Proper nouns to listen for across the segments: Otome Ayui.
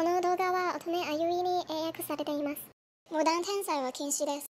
この動画は乙女あゆいに英訳されています。モダン転載は禁止です。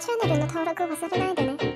チャンネルの登録を忘れないでね。